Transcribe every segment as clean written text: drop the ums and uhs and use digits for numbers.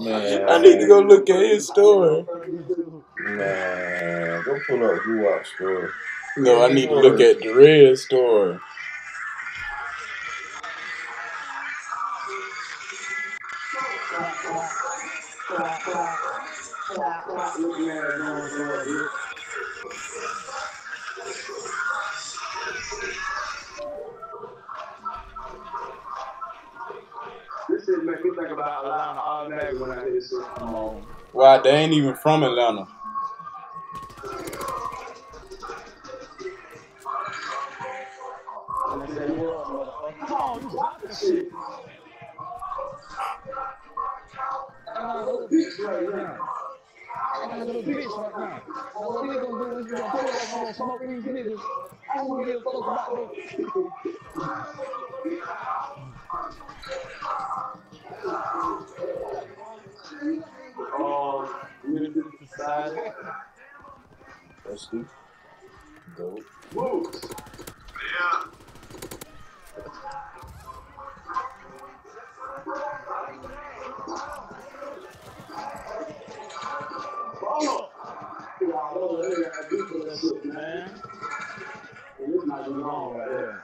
Man. I need to go look at his store. Nah, go pull up Duwap's store. No, I need to look at Dread's store. Wow, they ain't even from Atlanta. Let's do. Dope. Whoa. Yeah. Oh. Man. It's not wrong right there.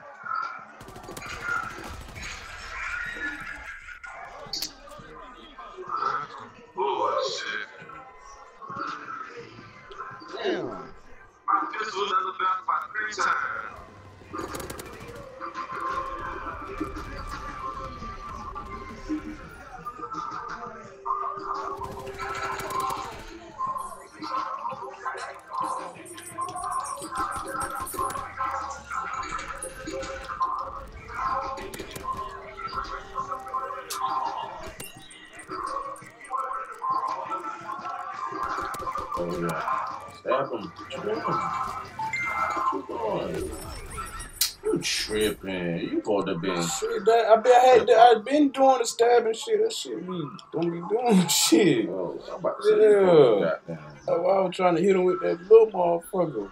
Shit, that, I been doing the stabbing shit. That shit be don't be doing shit. Oh, I'm about to say yeah. Oh, I was trying to hit him with that little motherfucker.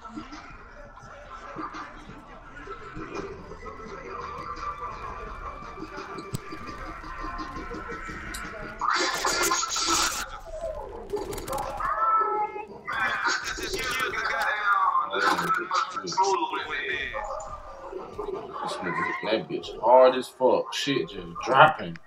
That bitch hard as fuck. Shit just dropping.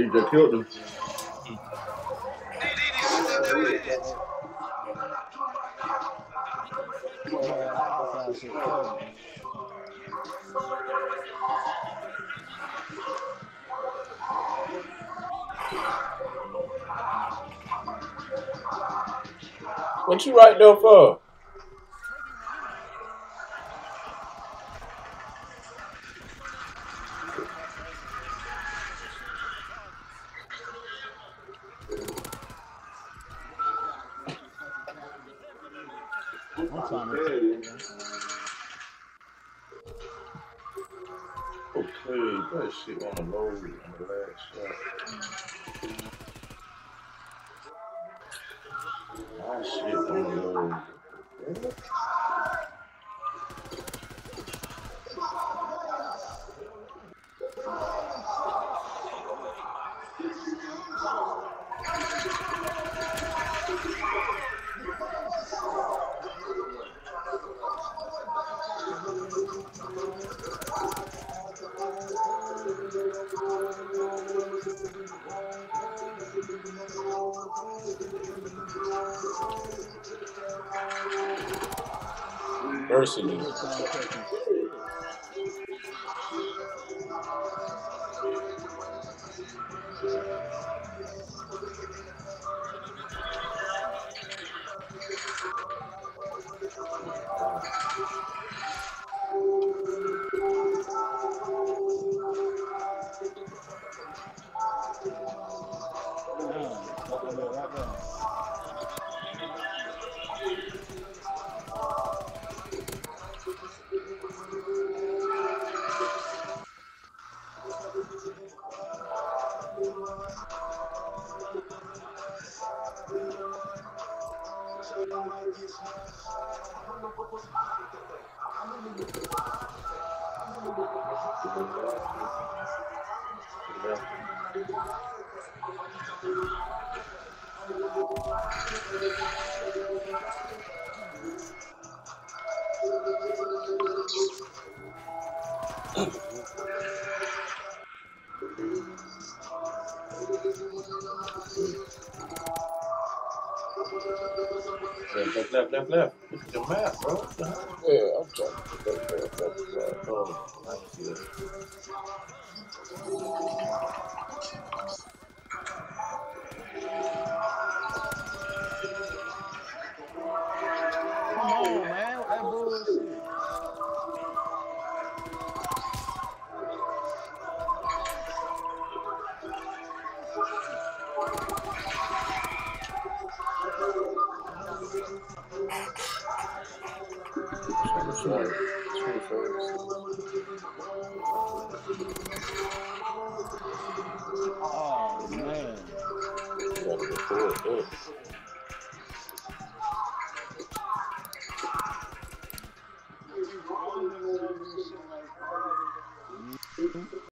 You just killed him. What you right there for? University. Left. Look at your map, bro. Yeah, I'm trying to get that left. Oh, thank you. Come on, man. That bullshit. Oh man.